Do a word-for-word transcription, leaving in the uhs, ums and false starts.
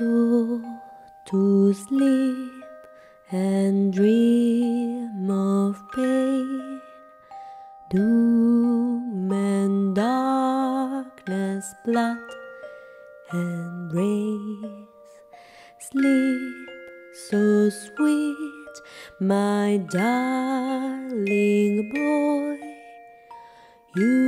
go to sleep and dream of pain, doom and darkness, blood and rain. Sleep so sweet, my darling boy, you